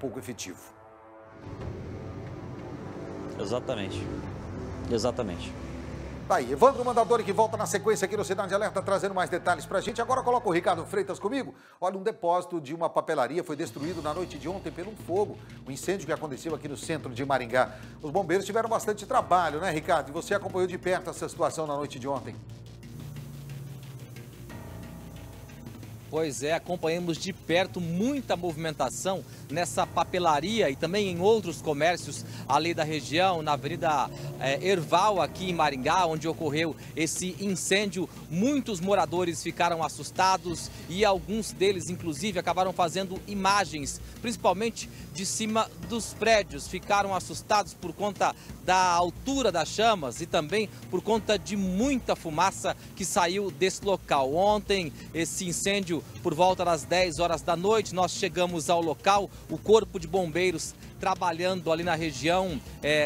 pouco efetivo. Exatamente. Exatamente. Tá aí, Evandro Mandadori, que volta na sequência aqui no Cidade Alerta, trazendo mais detalhes pra gente. Agora coloca o Ricardo Freitas comigo. Olha, um depósito de uma papelaria foi destruído na noite de ontem pelo fogo. Um incêndio que aconteceu aqui no centro de Maringá. Os bombeiros tiveram bastante trabalho, né, Ricardo? E você acompanhou de perto essa situação na noite de ontem. Pois é, acompanhamos de perto muita movimentação nessa papelaria e também em outros comércios ali da região, na Avenida Herval, aqui em Maringá, onde ocorreu esse incêndio. Muitos moradores ficaram assustados e alguns deles, inclusive, acabaram fazendo imagens, principalmente de cima dos prédios. Ficaram assustados por conta da altura das chamas e também por conta de muita fumaça que saiu desse local. Ontem, esse incêndio, por volta das 10 horas da noite, nós chegamos ao local, o Corpo de Bombeiros trabalhando ali na região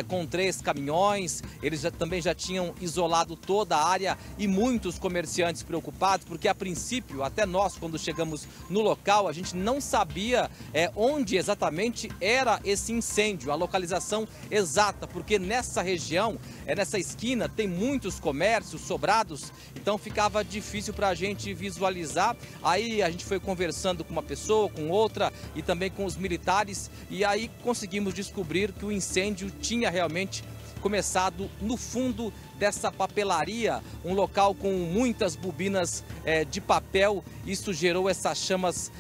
com 3 caminhões, eles também já tinham isolado toda a área e muitos comerciantes preocupados, porque a princípio, até nós quando chegamos no local, a gente não sabia onde exatamente era esse incêndio, a localização exata, porque nessa região, nessa esquina, tem muitos comércios sobrados, então ficava difícil para a gente visualizar. Aí a gente foi conversando com uma pessoa, com outra e também com os militares e aí conseguimos descobrir que o incêndio tinha realmente começado no fundo dessa papelaria, um local com muitas bobinas de papel. Isso gerou essas chamas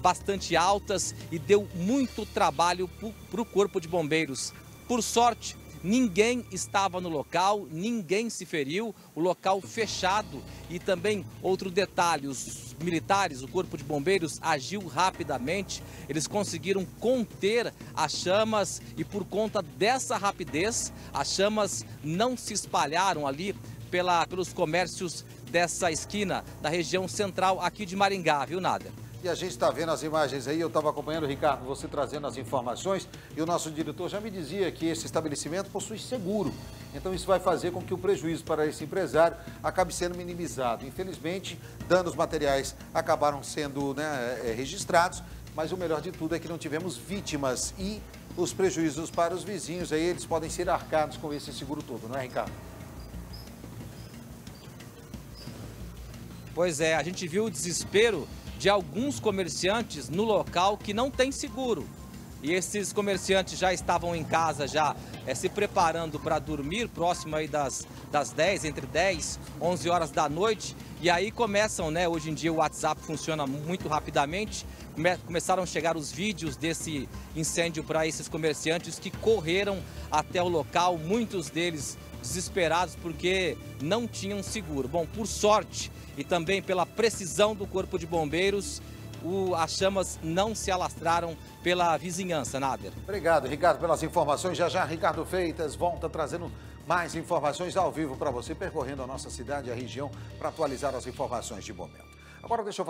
bastante altas e deu muito trabalho para o Corpo de Bombeiros. Por sorte, ninguém estava no local, ninguém se feriu, o local fechado. E também outro detalhe, os militares, o Corpo de Bombeiros agiu rapidamente, eles conseguiram conter as chamas e por conta dessa rapidez, as chamas não se espalharam ali pelos comércios dessa esquina, da região central aqui de Maringá, viu, Nader? E a gente está vendo as imagens aí, eu estava acompanhando, Ricardo, você trazendo as informações e o nosso diretor já me dizia que esse estabelecimento possui seguro. Então isso vai fazer com que o prejuízo para esse empresário acabe sendo minimizado. Infelizmente, danos materiais acabaram sendo registrados, mas o melhor de tudo é que não tivemos vítimas e os prejuízos para os vizinhos aí, eles podem ser arcados com esse seguro todo, não é, Ricardo? Pois é, a gente viu o desespero de alguns comerciantes no local que não tem seguro. E esses comerciantes já estavam em casa, já se preparando para dormir, próximo aí das 10, entre 10, 11 horas da noite. E aí começam, né? Hoje em dia o WhatsApp funciona muito rapidamente. Começaram a chegar os vídeos desse incêndio para esses comerciantes que correram até o local, muitos deles desesperados porque não tinham seguro. Bom, por sorte e também pela precisão do Corpo de Bombeiros, as chamas não se alastraram pela vizinhança, Nader. Obrigado, Ricardo, pelas informações. Já já, Ricardo Freitas volta trazendo mais informações ao vivo para você, percorrendo a nossa cidade e a região para atualizar as informações de momento. Agora deixa eu